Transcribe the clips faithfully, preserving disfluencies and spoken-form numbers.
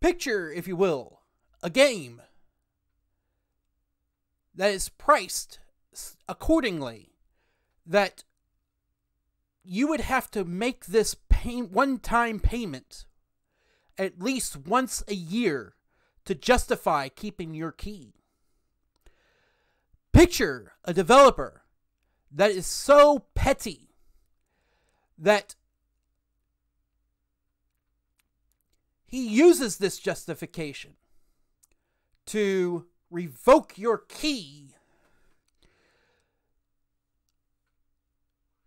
Picture, if you will, a game that is priced accordingly, that you would have to make this pay one-time payment at least once a year to justify keeping your key. Picture a developer that is so petty that he uses this justification to revoke your key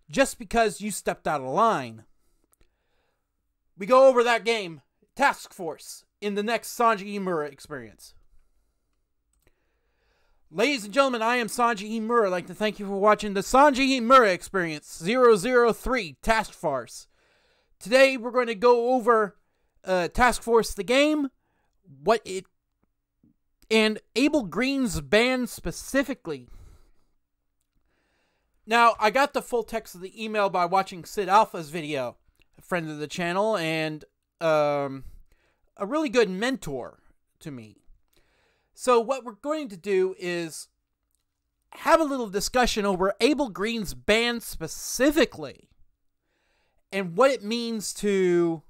just because you stepped out of line. We go over that game, Task Force, in the next Sanji Himura experience. Ladies and gentlemen, I am Sanji Himura. I'd like to thank you for watching the Sanji Himura Experience zero zero three Task Force. Today we're going to go over Uh, Task Force the game, what it, and Able Green's ban specifically. Now, I got the full text of the email by watching Sid Alpha's video, a friend of the channel, and um, a really good mentor to me. So what we're going to do is have a little discussion over Able Green's ban specifically, and what it means to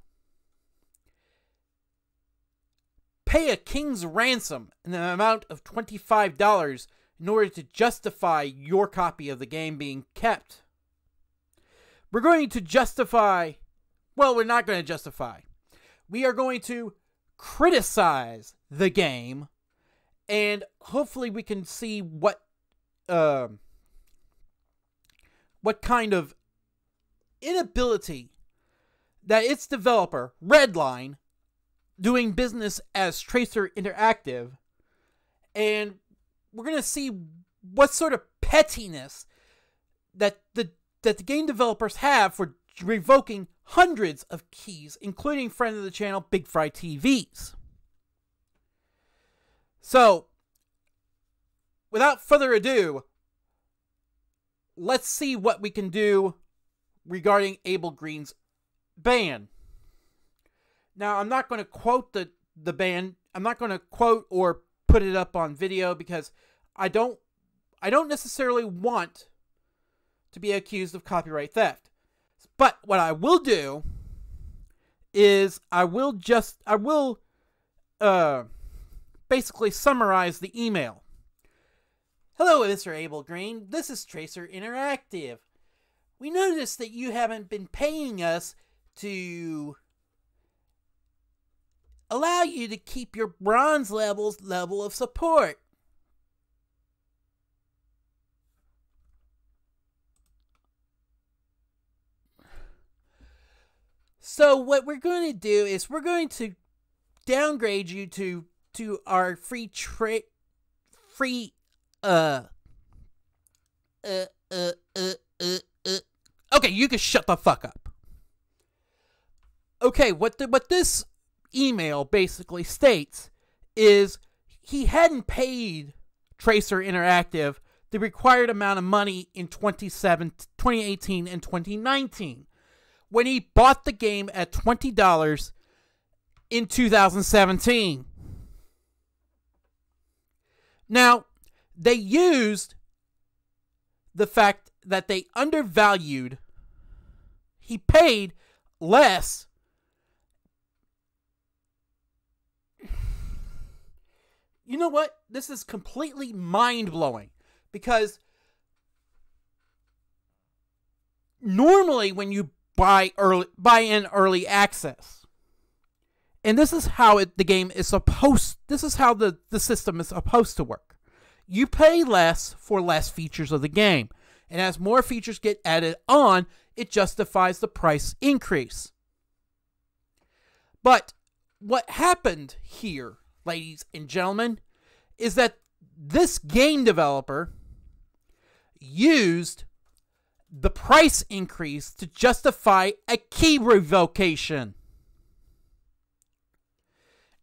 pay a king's ransom in an amount of twenty-five dollars in order to justify your copy of the game being kept. We're going to justify, well, we're not going to justify. We are going to criticize the game, and hopefully we can see what, uh, what kind of inability that its developer, Redline, doing business as Tracer Interactive, and we're going to see what sort of pettiness that the that the game developers have for revoking hundreds of keys, including friend of the channel Big Fry T V's. So, without further ado, let's see what we can do regarding Able Green's ban. Now, I'm not going to quote the, the ban. I'm not going to quote or put it up on video because I don't, I don't necessarily want to be accused of copyright theft. But what I will do is I will just, I will uh, basically summarize the email. Hello, Mister Able Green. This is Tracer Interactive. We noticed that you haven't been paying us to allow you to keep your bronze level's level of support. So what we're going to do is we're going to downgrade you to to our free tra free uh uh uh uh uh uh. Okay, you can shut the fuck up. Okay, what the what this email basically states is he hadn't paid Tracer Interactive the required amount of money in twenty eighteen and twenty nineteen when he bought the game at twenty dollars in two thousand seventeen. Now, they used the fact that they undervalued, he paid less . You know what? This is completely mind-blowing, because normally when you buy early, buy in early access, and this is how it, the game is supposed, this is how the, the system is supposed to work. You pay less for less features of the game, and as more features get added on, it justifies the price increase. But what happened here, ladies and gentlemen, is that this game developer used the price increase to justify a key revocation.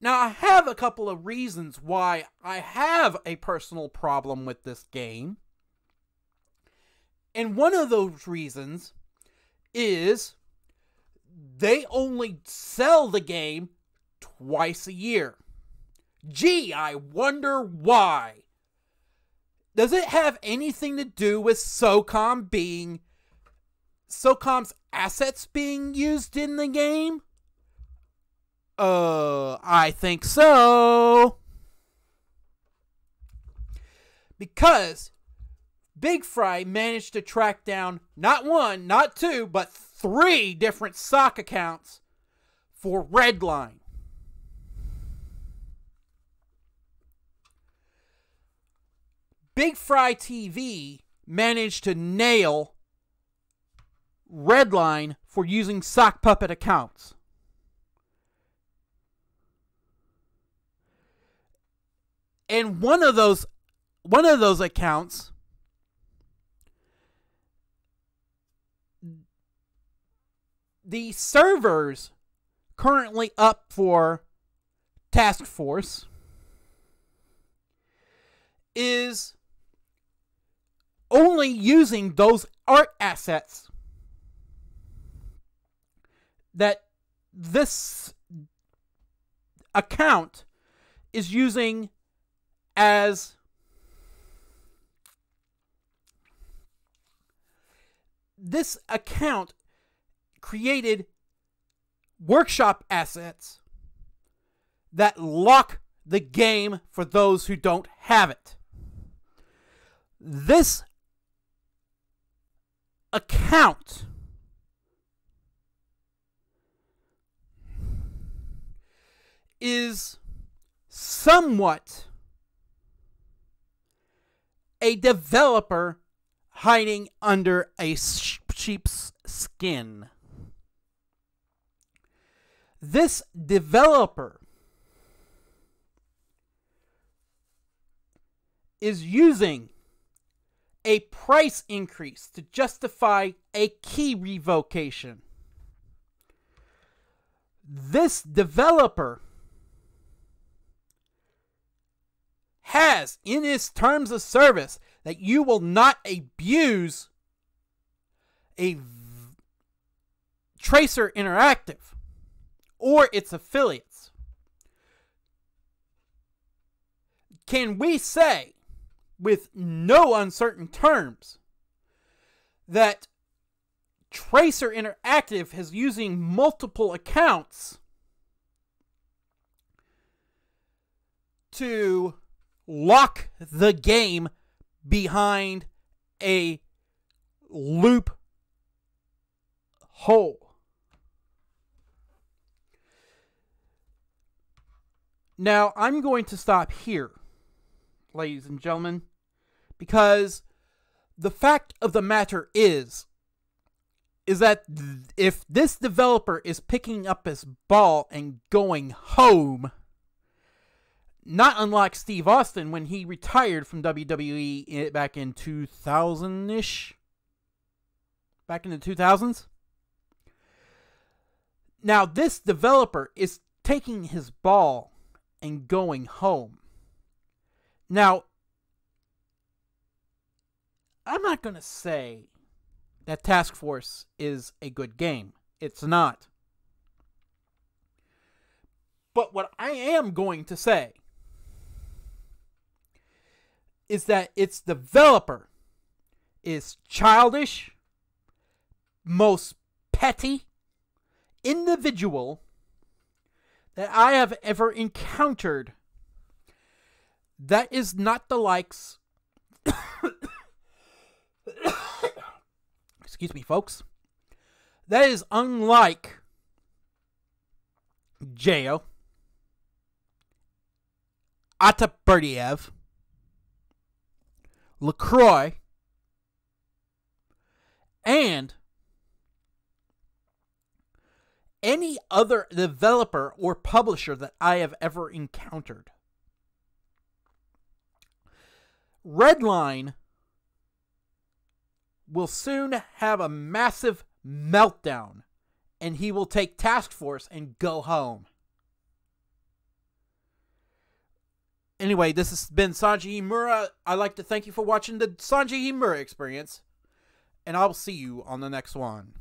Now, I have a couple of reasons why I have a personal problem with this game. And one of those reasons is they only sell the game twice a year. Gee, I wonder why. Does it have anything to do with SOCOM being, SOCOM's assets being used in the game? Uh, I think so. Because Big Fry managed to track down not one, not two, but three different S O C accounts for Redline. Big Fry T V managed to nail Redline for using sock puppet accounts. And one of those one of those accounts the servers currently up for Task Force is only using those art assets that this account is using as this account created workshop assets that lock the game for those who don't have it. This account is somewhat a developer hiding under a sheep's skin. This developer is using a price increase to justify a key revocation. This developer has in his terms of service that you will not abuse a Tracer Interactive or its affiliates. Can we say with no uncertain terms that Tracer Interactive is using multiple accounts to lock the game behind a loop hole? Now, I'm going to stop here, ladies and gentlemen, because the fact of the matter is, is that if this developer is picking up his ball and going home, not unlike Steve Austin when he retired from W W E back in two thousand-ish, back in the two thousands. Now, this developer is taking his ball and going home. Now, I'm not going to say that Task Force is a good game. It's not. But what I am going to say is that its developer is childish, most petty individual that I have ever encountered. That is not the likes. Excuse me, folks. That is unlike J O Atapertiev, LaCroix, and any other developer or publisher that I have ever encountered. Redline will soon have a massive meltdown, and he will take Task Force and go home. Anyway, this has been Sanji Himura. I'd like to thank you for watching the Sanji Himura Experience, and I'll see you on the next one.